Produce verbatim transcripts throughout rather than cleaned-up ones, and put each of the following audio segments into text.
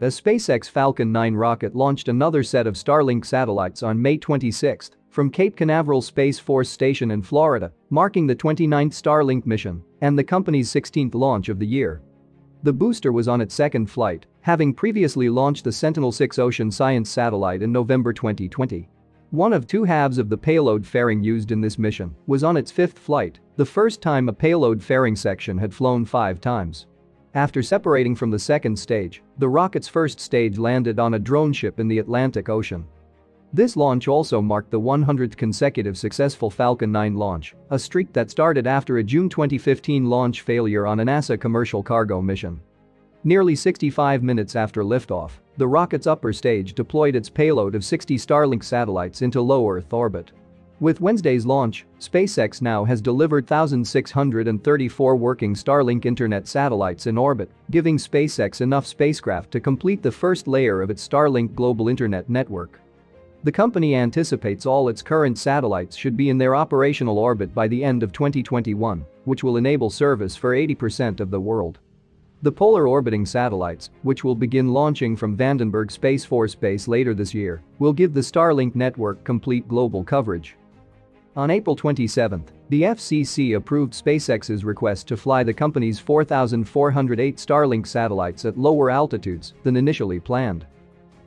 as SpaceX Falcon nine rocket launched another set of Starlink satellites on May twenty-sixth from Cape Canaveral Space Force Station in Florida, marking the twenty-ninth Starlink mission and the company's sixteenth launch of the year. The booster was on its second flight, having previously launched the Sentinel six Ocean Science Satellite in November twenty twenty. One of two halves of the payload fairing used in this mission was on its fifth flight, the first time a payload fairing section had flown five times. After separating from the second stage, the rocket's first stage landed on a drone ship in the Atlantic Ocean. This launch also marked the one hundredth consecutive successful Falcon nine launch, a streak that started after a June twenty fifteen launch failure on a NASA commercial cargo mission. Nearly sixty-five minutes after liftoff, the rocket's upper stage deployed its payload of sixty Starlink satellites into low Earth orbit. With Wednesday's launch, SpaceX now has delivered one thousand six hundred thirty-four working Starlink Internet satellites in orbit, giving SpaceX enough spacecraft to complete the first layer of its Starlink global Internet network. The company anticipates all its current satellites should be in their operational orbit by the end of twenty twenty-one, which will enable service for eighty percent of the world. The polar orbiting satellites, which will begin launching from Vandenberg Space Force Base later this year, will give the Starlink network complete global coverage. On April twenty-seventh, the F C C approved SpaceX's request to fly the company's four thousand four hundred eight Starlink satellites at lower altitudes than initially planned.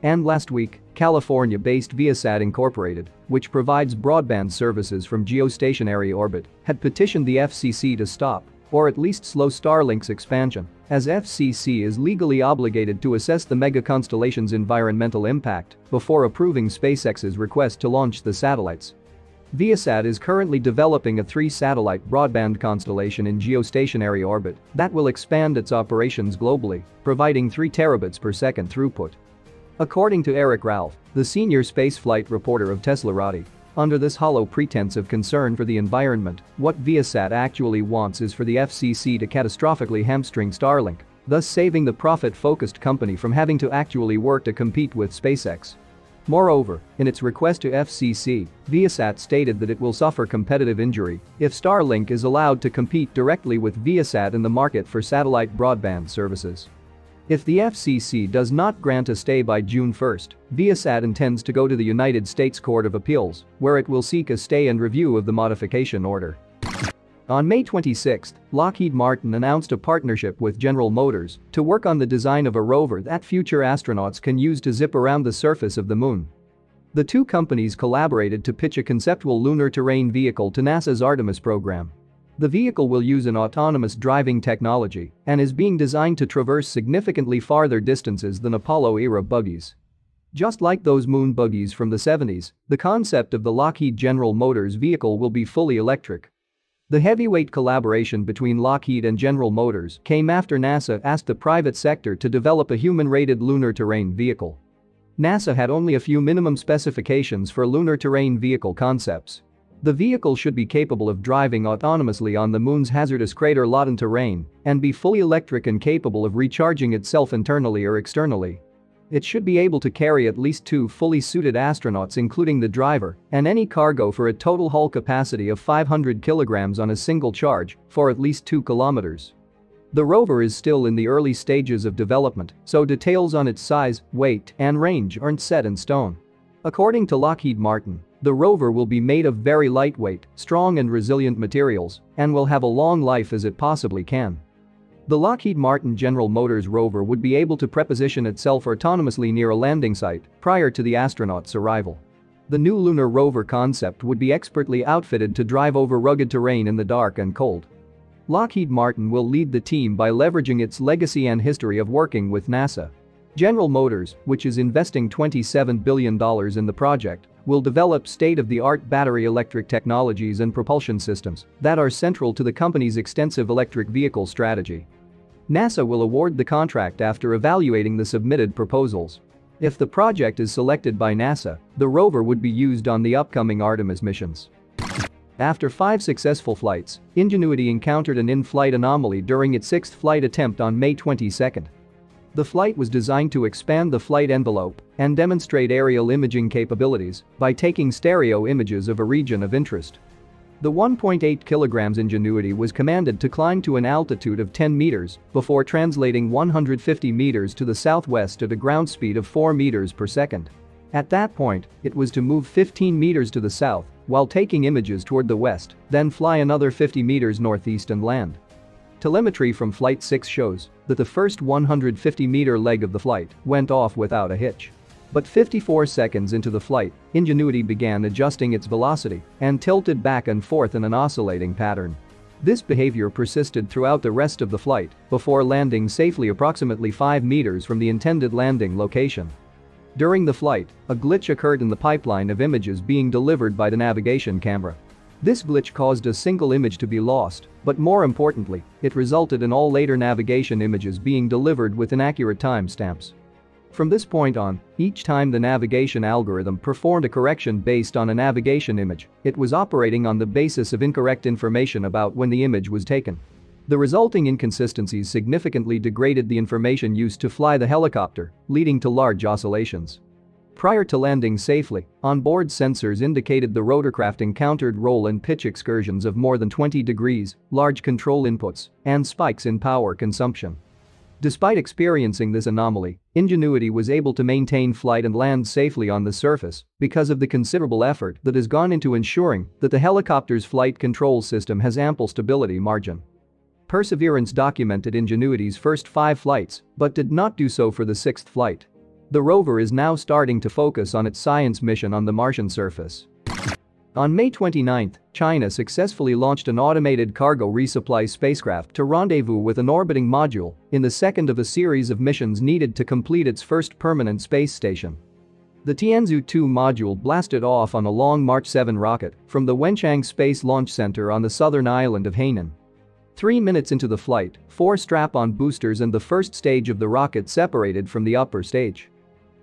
And last week, California-based Viasat Incorporated, which provides broadband services from geostationary orbit, had petitioned the F C C to stop, or at least slow Starlink's expansion, as F C C is legally obligated to assess the mega-constellation's environmental impact before approving SpaceX's request to launch the satellites. Viasat is currently developing a three-satellite broadband constellation in geostationary orbit that will expand its operations globally, providing three terabits per second throughput. According to Eric Ralph, the senior spaceflight reporter of Teslarati, under this hollow pretense of concern for the environment, what Viasat actually wants is for the F C C to catastrophically hamstring Starlink, thus saving the profit-focused company from having to actually work to compete with SpaceX. Moreover, in its request to F C C, Viasat stated that it will suffer competitive injury if Starlink is allowed to compete directly with Viasat in the market for satellite broadband services. If the F C C does not grant a stay by June first, Viasat intends to go to the United States Court of Appeals, where it will seek a stay and review of the modification order. On May twenty-sixth, Lockheed Martin announced a partnership with General Motors to work on the design of a rover that future astronauts can use to zip around the surface of the moon. The two companies collaborated to pitch a conceptual lunar terrain vehicle to NASA's Artemis program. The vehicle will use an autonomous driving technology and is being designed to traverse significantly farther distances than Apollo-era buggies. Just like those moon buggies from the seventies, the concept of the Lockheed General Motors vehicle will be fully electric. The heavyweight collaboration between Lockheed and General Motors came after NASA asked the private sector to develop a human-rated lunar terrain vehicle. NASA had only a few minimum specifications for lunar terrain vehicle concepts. The vehicle should be capable of driving autonomously on the moon's hazardous crater-laden terrain and be fully electric and capable of recharging itself internally or externally. It should be able to carry at least two fully suited astronauts, including the driver, and any cargo for a total hull capacity of five hundred kilograms on a single charge for at least two kilometers. The rover is still in the early stages of development, so details on its size, weight, and range aren't set in stone. According to Lockheed Martin, the rover will be made of very lightweight, strong and resilient materials and will have a long life as it possibly can. The Lockheed Martin General Motors rover would be able to preposition itself autonomously near a landing site prior to the astronauts' arrival. The new lunar rover concept would be expertly outfitted to drive over rugged terrain in the dark and cold. Lockheed Martin will lead the team by leveraging its legacy and history of working with NASA. General Motors, which is investing twenty-seven billion dollars in the project, will develop state-of-the-art battery electric technologies and propulsion systems that are central to the company's extensive electric vehicle strategy. NASA will award the contract after evaluating the submitted proposals. If the project is selected by NASA, the rover would be used on the upcoming Artemis missions. After five successful flights, Ingenuity encountered an in-flight anomaly during its sixth flight attempt on May twenty-second. The flight was designed to expand the flight envelope and demonstrate aerial imaging capabilities by taking stereo images of a region of interest. The one point eight kilograms Ingenuity was commanded to climb to an altitude of ten meters before translating one hundred fifty meters to the southwest at a ground speed of four meters per second. At that point, it was to move fifteen meters to the south while taking images toward the west, then fly another fifty meters northeast and land. Telemetry from Flight six shows that the first one hundred fifty meter leg of the flight went off without a hitch. But fifty-four seconds into the flight, Ingenuity began adjusting its velocity and tilted back and forth in an oscillating pattern. This behavior persisted throughout the rest of the flight before landing safely approximately five meters from the intended landing location. During the flight, a glitch occurred in the pipeline of images being delivered by the navigation camera. This glitch caused a single image to be lost, but more importantly, it resulted in all later navigation images being delivered with inaccurate timestamps. From this point on, each time the navigation algorithm performed a correction based on a navigation image, it was operating on the basis of incorrect information about when the image was taken. The resulting inconsistencies significantly degraded the information used to fly the helicopter, leading to large oscillations. Prior to landing safely, onboard sensors indicated the rotorcraft encountered roll and pitch excursions of more than twenty degrees, large control inputs, and spikes in power consumption. Despite experiencing this anomaly, Ingenuity was able to maintain flight and land safely on the surface because of the considerable effort that has gone into ensuring that the helicopter's flight control system has ample stability margin. Perseverance documented Ingenuity's first five flights but did not do so for the sixth flight. The rover is now starting to focus on its science mission on the Martian surface. On May twenty-ninth, China successfully launched an automated cargo resupply spacecraft to rendezvous with an orbiting module in the second of a series of missions needed to complete its first permanent space station. The Tianzhou two module blasted off on a Long March seven rocket from the Wenchang Space Launch Center on the southern island of Hainan. Three minutes into the flight, four strap-on boosters and the first stage of the rocket separated from the upper stage.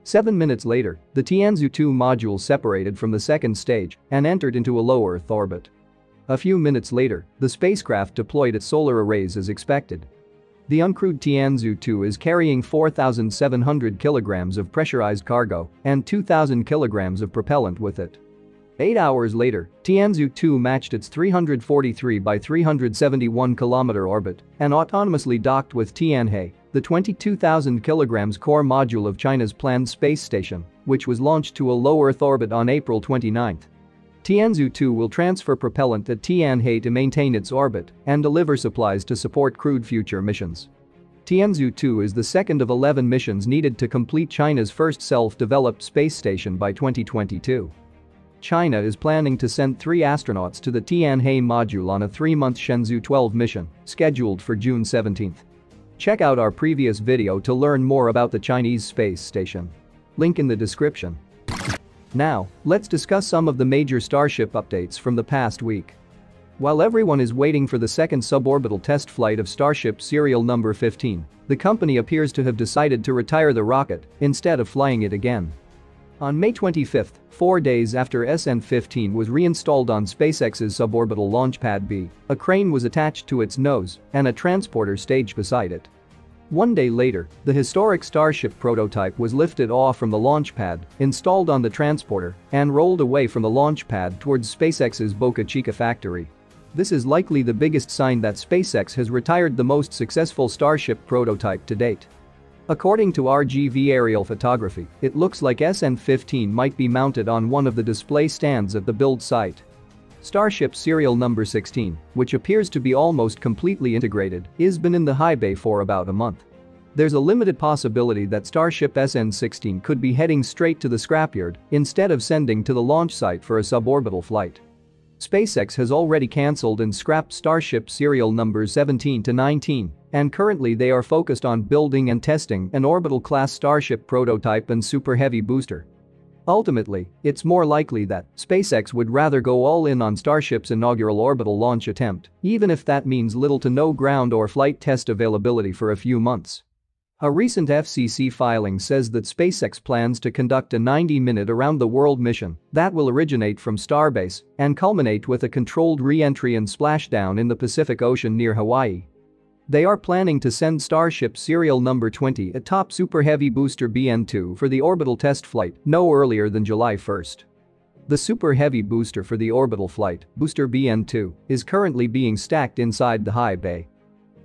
Seven minutes later, the Tianzhou two module separated from the second stage and entered into a low Earth orbit. A few minutes later, the spacecraft deployed its solar arrays as expected. The uncrewed Tianzhou two is carrying four thousand seven hundred kilograms of pressurized cargo and two thousand kilograms of propellant with it. Eight hours later, Tianzhou two matched its three hundred forty-three by three hundred seventy-one kilometer orbit and autonomously docked with Tianhe, the twenty-two thousand kilograms core module of China's planned space station, which was launched to a low Earth orbit on April twenty-ninth. Tianzhou two will transfer propellant to Tianhe to maintain its orbit and deliver supplies to support crewed future missions. Tianzhou two is the second of eleven missions needed to complete China's first self-developed space station by twenty twenty-two. China is planning to send three astronauts to the Tianhe module on a three-month Shenzhou twelve mission, scheduled for June seventeenth. Check out our previous video to learn more about the Chinese space station. Link in the description. Now, let's discuss some of the major Starship updates from the past week. While everyone is waiting for the second suborbital test flight of Starship serial number fifteen, the company appears to have decided to retire the rocket instead of flying it again. On May twenty-fifth, four days after S N fifteen was reinstalled on SpaceX's suborbital Launchpad B, a crane was attached to its nose and a transporter staged beside it. One day later, the historic Starship prototype was lifted off from the launch pad, installed on the transporter, and rolled away from the launch pad towards SpaceX's Boca Chica factory. This is likely the biggest sign that SpaceX has retired the most successful Starship prototype to date. According to R G V Aerial Photography, it looks like S N fifteen might be mounted on one of the display stands at the build site. Starship serial number sixteen, which appears to be almost completely integrated, has been in the high bay for about a month. There's a limited possibility that Starship S N sixteen could be heading straight to the scrapyard instead of sending to the launch site for a suborbital flight. SpaceX has already cancelled and scrapped Starship serial numbers seventeen to nineteen, and currently they are focused on building and testing an orbital-class Starship prototype and Super Heavy booster. Ultimately, it's more likely that SpaceX would rather go all-in on Starship's inaugural orbital launch attempt, even if that means little to no ground or flight test availability for a few months. A recent F C C filing says that SpaceX plans to conduct a ninety minute around-the-world mission that will originate from Starbase and culminate with a controlled re-entry and splashdown in the Pacific Ocean near Hawaii. They are planning to send Starship serial number twenty atop Super Heavy booster B N two for the orbital test flight no earlier than July first. The Super Heavy booster for the orbital flight, Booster B N two, is currently being stacked inside the high bay.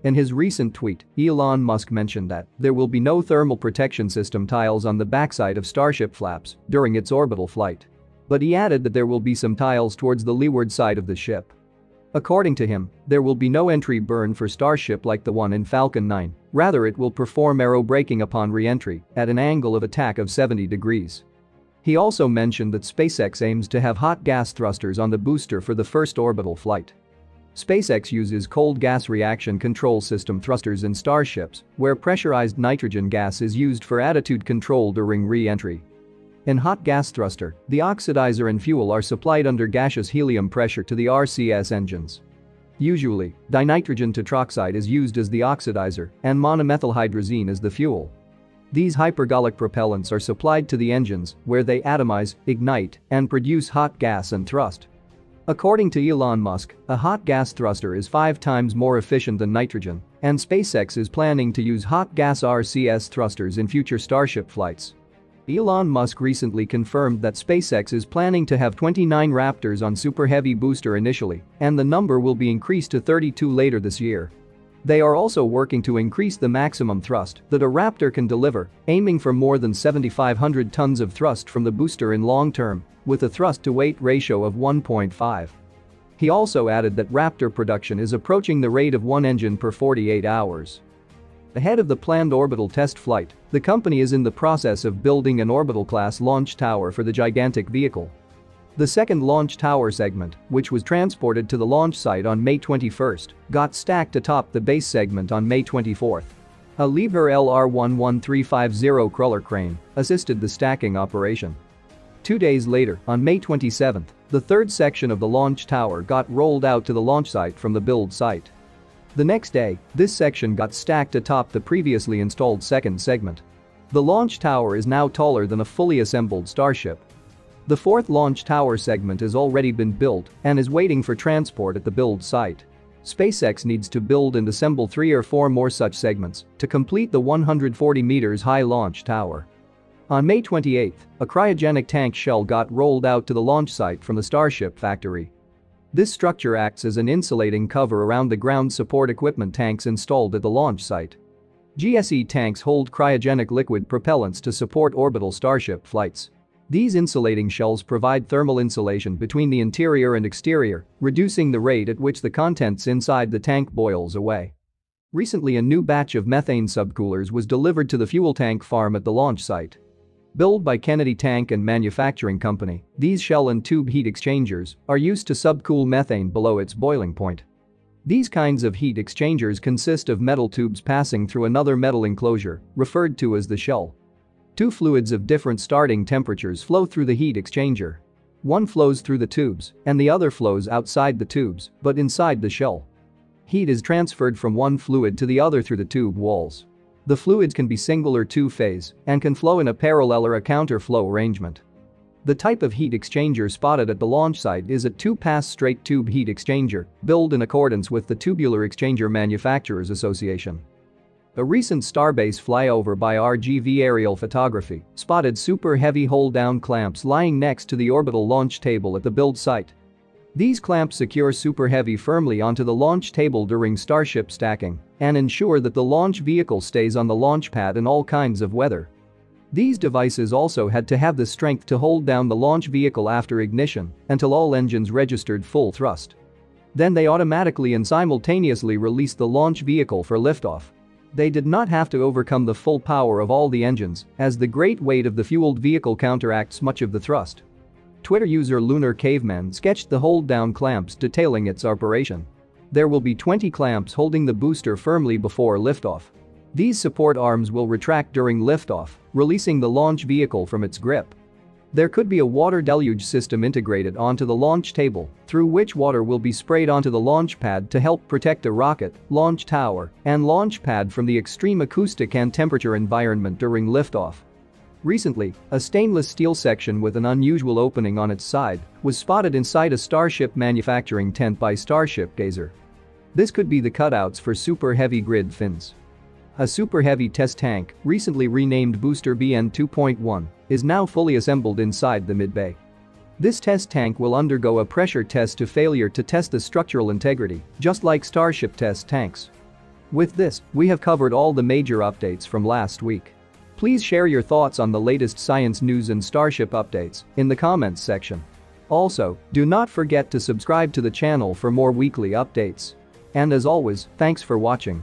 In his recent tweet, Elon Musk mentioned that there will be no thermal protection system tiles on the backside of Starship flaps during its orbital flight. But he added that there will be some tiles towards the leeward side of the ship. According to him, there will be no entry burn for Starship like the one in Falcon nine, rather it will perform aerobraking upon re-entry at an angle of attack of seventy degrees. He also mentioned that SpaceX aims to have hot gas thrusters on the booster for the first orbital flight. SpaceX uses cold gas reaction control system thrusters in Starships, where pressurized nitrogen gas is used for attitude control during re-entry. In hot gas thruster, the oxidizer and fuel are supplied under gaseous helium pressure to the R C S engines. Usually, dinitrogen tetroxide is used as the oxidizer and monomethylhydrazine as the fuel. These hypergolic propellants are supplied to the engines, where they atomize, ignite, and produce hot gas and thrust. According to Elon Musk, a hot gas thruster is five times more efficient than nitrogen, and SpaceX is planning to use hot gas R C S thrusters in future Starship flights. Elon Musk recently confirmed that SpaceX is planning to have twenty-nine Raptors on Super Heavy booster initially, and the number will be increased to thirty-two later this year. They are also working to increase the maximum thrust that a Raptor can deliver, aiming for more than seventy-five hundred tons of thrust from the booster in long term, with a thrust-to-weight ratio of one point five. He also added that Raptor production is approaching the rate of one engine per forty-eight hours. Ahead of the planned orbital test flight, the company is in the process of building an orbital-class launch tower for the gigantic vehicle. The second launch tower segment, which was transported to the launch site on May twenty-first, got stacked atop the base segment on May twenty-fourth. A Liebherr L R one one three five zero crawler crane assisted the stacking operation. Two days later, on May twenty-seventh, the third section of the launch tower got rolled out to the launch site from the build site. The next day, this section got stacked atop the previously installed second segment. The launch tower is now taller than a fully assembled Starship. The fourth launch tower segment has already been built and is waiting for transport at the build site. SpaceX needs to build and assemble three or four more such segments to complete the one hundred forty meters high launch tower. On May twenty-eighth, a cryogenic tank shell got rolled out to the launch site from the Starship factory. This structure acts as an insulating cover around the ground support equipment tanks installed at the launch site. G S E tanks hold cryogenic liquid propellants to support orbital Starship flights. These insulating shells provide thermal insulation between the interior and exterior, reducing the rate at which the contents inside the tank boils away. Recently, a new batch of methane subcoolers was delivered to the fuel tank farm at the launch site. Built by Kennedy Tank and Manufacturing Company, these shell and tube heat exchangers are used to subcool methane below its boiling point. These kinds of heat exchangers consist of metal tubes passing through another metal enclosure, referred to as the shell. Two fluids of different starting temperatures flow through the heat exchanger. One flows through the tubes, and the other flows outside the tubes, but inside the shell. Heat is transferred from one fluid to the other through the tube walls. The fluids can be single or two-phase and can flow in a parallel or a counter-flow arrangement. The type of heat exchanger spotted at the launch site is a two-pass straight tube heat exchanger, built in accordance with the Tubular Exchanger Manufacturers Association. A recent Starbase flyover by R G V Aerial Photography spotted Super Heavy hold-down clamps lying next to the orbital launch table at the build site. These clamps secure Super Heavy firmly onto the launch table during Starship stacking and ensure that the launch vehicle stays on the launch pad in all kinds of weather. These devices also had to have the strength to hold down the launch vehicle after ignition until all engines registered full thrust. Then they automatically and simultaneously released the launch vehicle for liftoff. They did not have to overcome the full power of all the engines, as the great weight of the fueled vehicle counteracts much of the thrust. Twitter user Lunar Caveman sketched the hold-down clamps, detailing its operation. There will be twenty clamps holding the booster firmly before liftoff. These support arms will retract during liftoff, releasing the launch vehicle from its grip. There could be a water deluge system integrated onto the launch table, through which water will be sprayed onto the launch pad to help protect a rocket, launch tower, and launch pad from the extreme acoustic and temperature environment during liftoff. Recently, a stainless steel section with an unusual opening on its side was spotted inside a Starship manufacturing tent by Starship Gazer. This could be the cutouts for Super Heavy grid fins. A Super Heavy test tank, recently renamed Booster B N two point one, is now fully assembled inside the midbay. This test tank will undergo a pressure test to failure to test the structural integrity, just like Starship test tanks. With this, we have covered all the major updates from last week. Please share your thoughts on the latest science news and Starship updates in the comments section. Also, do not forget to subscribe to the channel for more weekly updates. And as always, thanks for watching.